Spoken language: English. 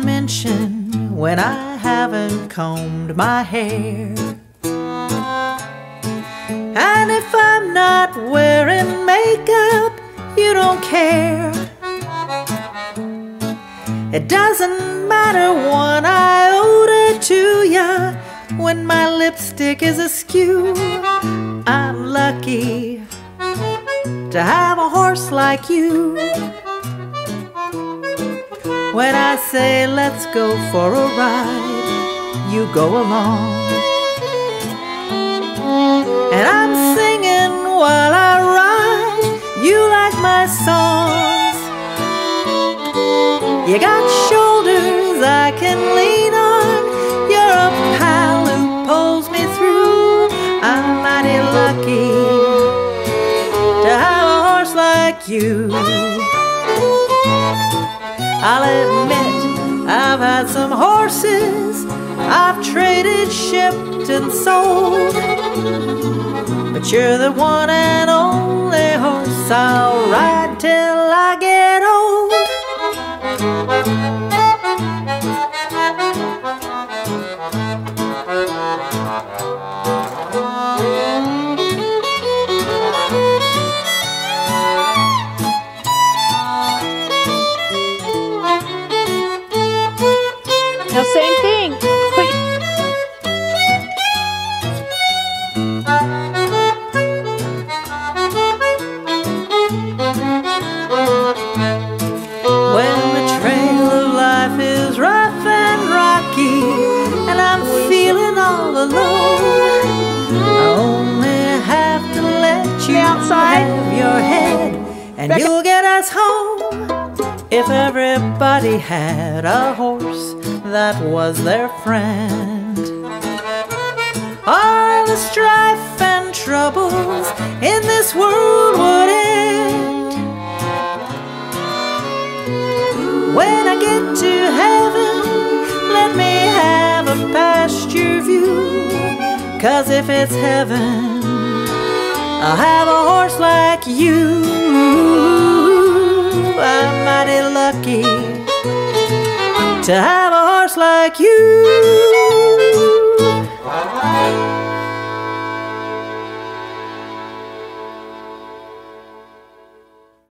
to mention when I haven't combed my hair. And if I'm not wearing makeup, you don't care. It doesn't matter one iota to ya when my lipstick is askew. I'm lucky to have a horse like you. When I say let's go for a ride, you go along. And I'm singing while I ride, you like my songs. You got shoulders I can lean on, you're a pal who pulls me through. I'm mighty lucky to have a horse like you. I'll admit I've had some horses I've traded, shipped, and sold, but you're the one and only horse I'll ride till I get old. The same thing. When the trail of life is rough and rocky, and I'm feeling all alone, I only have to let you outside of your head, and you'll get us home. If everybody had a horse that was their friend, all the strife and troubles in this world would end. When I get to heaven, let me have a pasture view, 'cause if it's heaven, I'll have a horse like you. I'm mighty lucky to have a horse like you.